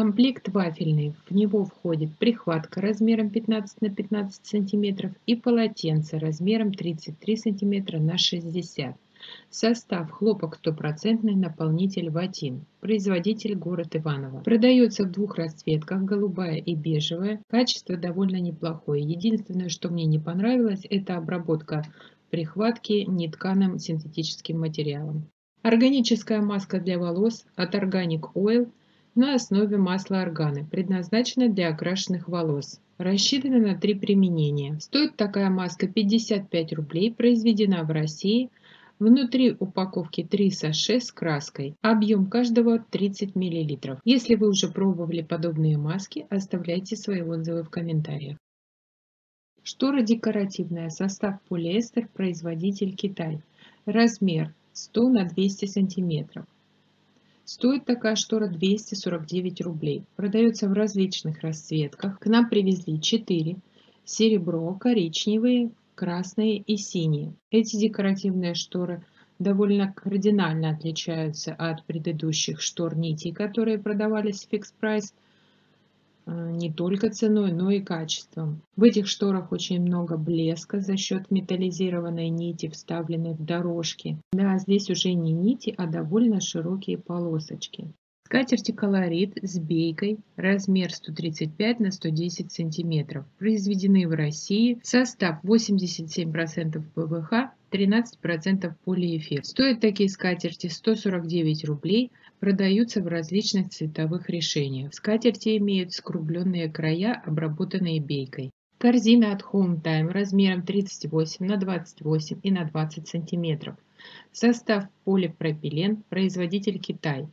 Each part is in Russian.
Комплект вафельный. В него входит прихватка размером 15 на 15 см и полотенце размером 33 см на 60 см. Состав: хлопок 100%, наполнитель ватин. Производитель: город Иваново. Продается в двух расцветках, голубая и бежевая. Качество довольно неплохое. Единственное, что мне не понравилось, это обработка прихватки нетканым синтетическим материалом. Органическая маска для волос от Organic Oil на основе масла органы, предназначена для окрашенных волос. Рассчитана на 3 применения. Стоит такая маска 55 рублей, произведена в России. Внутри упаковки 3 саше с краской. Объем каждого 30 мл. Если вы уже пробовали подобные маски, оставляйте свои отзывы в комментариях. Штора декоративная. Состав: полиэстер. Производитель: Китай. Размер: 100 на 200 см. Стоит такая штора 249 рублей. Продается в различных расцветках. К нам привезли 4. Серебро, коричневые, красные и синие. Эти декоративные шторы довольно кардинально отличаются от предыдущих штор-нитей, которые продавались в Fix Price, не только ценой, но и качеством. В этих шторах очень много блеска за счет металлизированной нити, вставленной в дорожки. Да, здесь уже не нити, а довольно широкие полосочки. Скатерти «Колорит» с бейкой, размер 135 на 110 см, произведены в России. Состав: 87% ПВХ, 13% полиэфир. Стоят такие скатерти 149 рублей, продаются в различных цветовых решениях. Скатерти имеют скругленные края, обработанные бейкой. Корзина от Home Time размером 38 на 28 и на 20 см. Состав: полипропилен, производитель: Китай.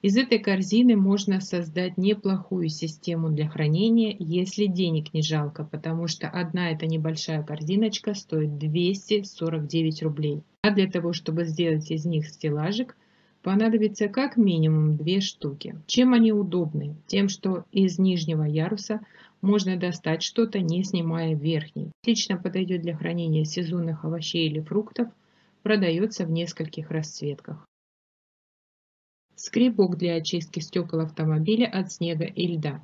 Из этой корзины можно создать неплохую систему для хранения, если денег не жалко, потому что одна эта небольшая корзиночка стоит 249 рублей. А для того, чтобы сделать из них стеллажик, понадобится как минимум 2 штуки. Чем они удобны? Тем, что из нижнего яруса можно достать что-то, не снимая верхний. Отлично подойдет для хранения сезонных овощей или фруктов, продается в нескольких расцветках. Скребок для очистки стекол автомобиля от снега и льда.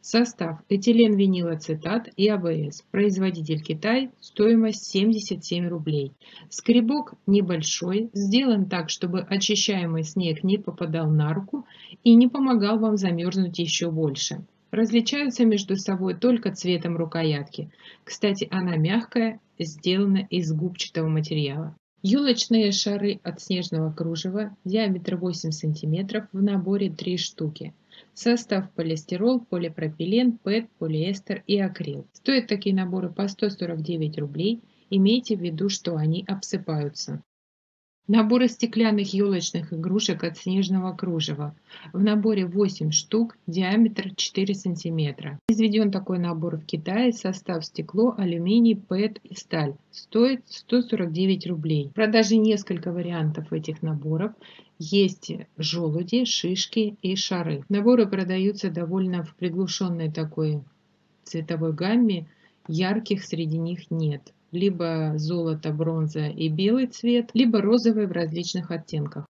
Состав: этилен, винилоцетат и АБС. Производитель: Китай. Стоимость: 77 рублей. Скребок небольшой, сделан так, чтобы очищаемый снег не попадал на руку и не помогал вам замерзнуть еще больше. Различаются между собой только цветом рукоятки. Кстати, она мягкая, сделана из губчатого материала. Елочные шары от снежного кружева, диаметр 8 см, в наборе 3 штуки. Состав: полистирол, полипропилен, ПЭТ, полиэстер и акрил. Стоят такие наборы по 149 рублей, имейте в виду, что они обсыпаются. Наборы стеклянных елочных игрушек от снежного кружева. В наборе 8 штук, диаметр 4 см. Произведен такой набор в Китае. Состав: стекло, алюминий, ПЭТ и сталь. Стоит 149 рублей. В продаже несколько вариантов этих наборов. Есть желуди, шишки и шары. Наборы продаются довольно в приглушенной такой цветовой гамме. Ярких среди них нет. Либо золото, бронза и белый цвет, либо розовый в различных оттенках.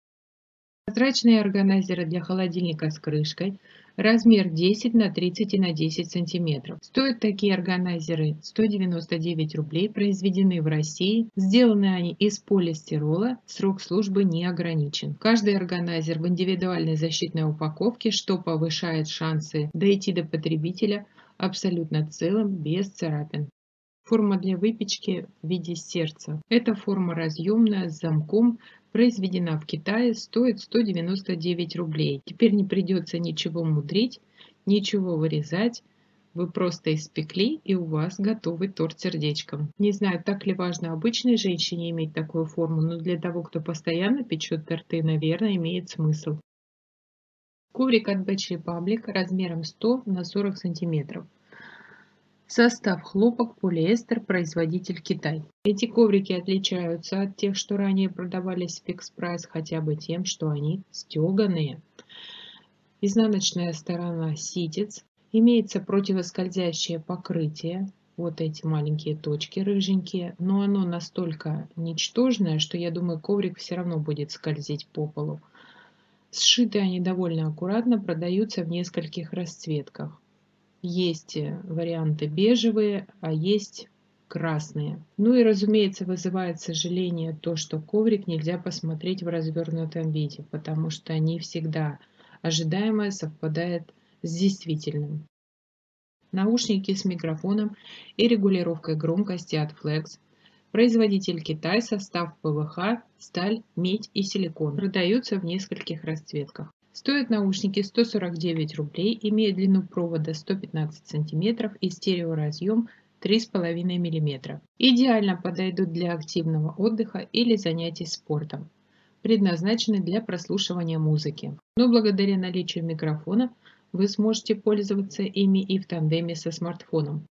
Прозрачные органайзеры для холодильника с крышкой, размер 10 на 30 и на 10 см. Стоят такие органайзеры 199 рублей, произведены в России, сделаны они из полистирола, срок службы не ограничен. Каждый органайзер в индивидуальной защитной упаковке, что повышает шансы дойти до потребителя абсолютно целым, без царапин. Форма для выпечки в виде сердца. Эта форма разъемная, с замком, произведена в Китае, стоит 199 рублей. Теперь не придется ничего мудрить, ничего вырезать. Вы просто испекли, и у вас готовый торт сердечком. Не знаю, так ли важно обычной женщине иметь такую форму, но для того, кто постоянно печет торты, наверное, имеет смысл. Коврик от Batch Republic размером 100 на 40 см. Состав: хлопок, полиэстер, производитель: Китай. Эти коврики отличаются от тех, что ранее продавались в Fix Price, хотя бы тем, что они стеганые. Изнаночная сторона ситец. Имеется противоскользящее покрытие. Вот эти маленькие точки рыженькие. Но оно настолько ничтожное, что я думаю, коврик все равно будет скользить по полу. Сшиты они довольно аккуратно, продаются в нескольких расцветках. Есть варианты бежевые, а есть красные. Ну и, разумеется, вызывает сожаление то, что коврик нельзя посмотреть в развернутом виде, потому что не всегда ожидаемое совпадает с действительным. Наушники с микрофоном и регулировкой громкости от Flex. Производитель Китай, состав ПВХ, сталь, медь и силикон. Продаются в нескольких расцветках. Стоят наушники 149 рублей, имеют длину провода 115 см и стереоразъем 3,5 мм. Идеально подойдут для активного отдыха или занятий спортом. Предназначены для прослушивания музыки. Но благодаря наличию микрофона вы сможете пользоваться ими и в тандеме со смартфоном.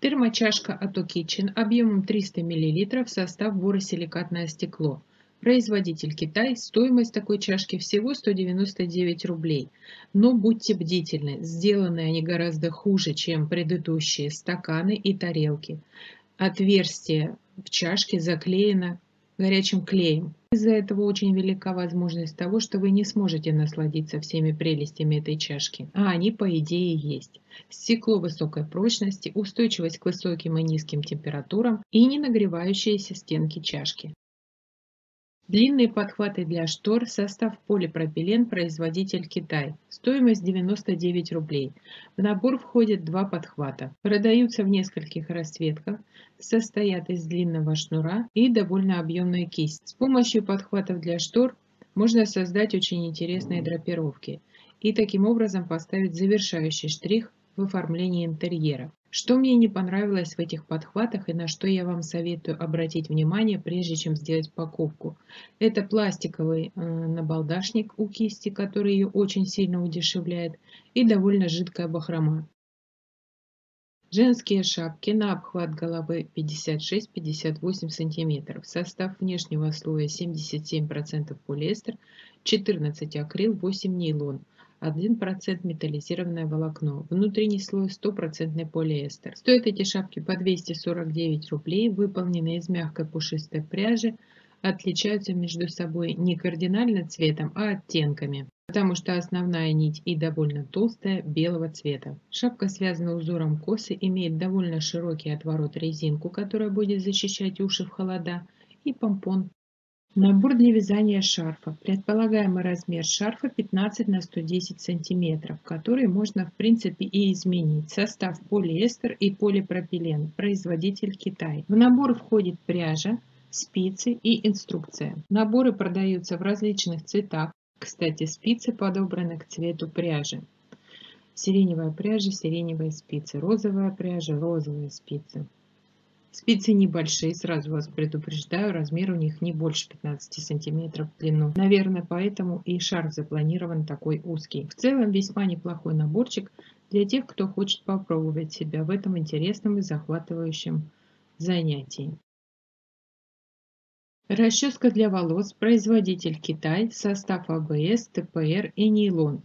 Термочашка Ato Kitchen объемом 300 мл, состав боросиликатное стекло. Производитель Китай, стоимость такой чашки всего 199 рублей. Но будьте бдительны, сделаны они гораздо хуже, чем предыдущие стаканы и тарелки. Отверстие в чашке заклеено горячим клеем. Из-за этого очень велика возможность того, что вы не сможете насладиться всеми прелестями этой чашки, а они по идее есть. Стекло высокой прочности, устойчивость к высоким и низким температурам и не нагревающиеся стенки чашки. Длинные подхваты для штор, состав полипропилен, производитель Китай, стоимость 99 рублей. В набор входят 2 подхвата, продаются в нескольких расцветках, состоят из длинного шнура и довольно объемная кисть. С помощью подхватов для штор можно создать очень интересные драпировки и таким образом поставить завершающий штрих в оформлении интерьера. Что мне не понравилось в этих подхватах и на что я вам советую обратить внимание, прежде чем сделать покупку. Это пластиковый набалдашник у кисти, который ее очень сильно удешевляет, и довольно жидкая бахрома. Женские шапки на обхват головы 56-58 см. Состав внешнего слоя 77% полиэстер, 14% акрил, 8% нейлон. 1% металлизированное волокно, внутренний слой 100% полиэстер. Стоят эти шапки по 249 рублей, выполнены из мягкой пушистой пряжи, отличаются между собой не кардинально цветом, а оттенками, потому что основная нить и довольно толстая, белого цвета. Шапка связана узором косы, имеет довольно широкий отворот резинку, которая будет защищать уши в холода, и помпон. Набор для вязания шарфа. Предполагаемый размер шарфа 15 на 110 см, который можно в принципе и изменить. Состав полиэстер и полипропилен. Производитель Китай. В набор входит пряжа, спицы и инструкция. Наборы продаются в различных цветах. Кстати, спицы подобраны к цвету пряжи. Сиреневая пряжа, сиреневые спицы. Розовая пряжа, розовые спицы. Спицы небольшие, сразу вас предупреждаю, размер у них не больше 15 сантиметров в длину. Наверное, поэтому и шарф запланирован такой узкий. В целом, весьма неплохой наборчик для тех, кто хочет попробовать себя в этом интересном и захватывающем занятии. Расческа для волос, производитель Китай, состав АБС, ТПР и нейлон.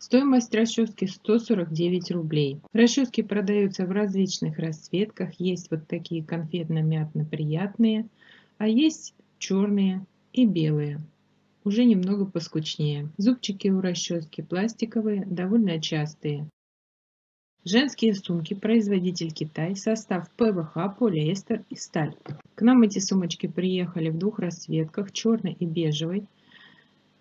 Стоимость расчески 149 рублей. Расчески продаются в различных расцветках. Есть вот такие конфетно-мятно-приятные, а есть черные и белые. Уже немного поскучнее. Зубчики у расчески пластиковые, довольно частые. Женские сумки, производитель Китай, состав ПВХ, полиэстер и сталь. К нам эти сумочки приехали в 2 расцветках, черной и бежевой.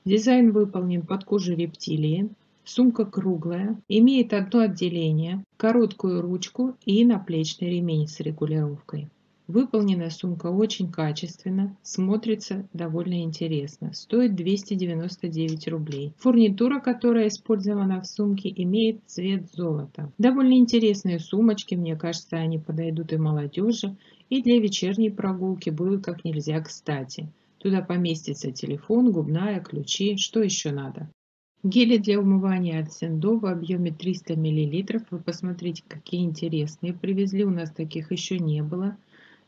Дизайн выполнен под кожу рептилии. Сумка круглая, имеет одно отделение, короткую ручку и наплечный ремень с регулировкой. Выполнена сумка очень качественно, смотрится довольно интересно. Стоит 299 рублей. Фурнитура, которая использована в сумке, имеет цвет золота. Довольно интересные сумочки, мне кажется, они подойдут и молодежи, и для вечерней прогулки будут как нельзя кстати. Туда поместится телефон, губная, ключи, что еще надо. Гели для умывания от Сендо в объеме 300 мл. Вы посмотрите, какие интересные. Привезли, у нас таких еще не было.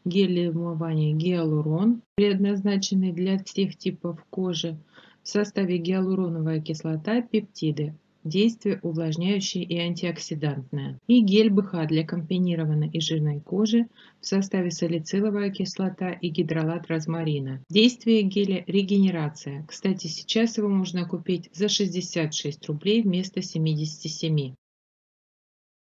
Гель для умывания гиалурон, предназначенный для всех типов кожи. В составе гиалуроновая кислота, пептиды. действие увлажняющее и антиоксидантное. И гель БХ для комбинированной и жирной кожи в составе салициловая кислота и гидролат розмарина. Действие геля – регенерация. Кстати, сейчас его можно купить за 66 рублей вместо 77.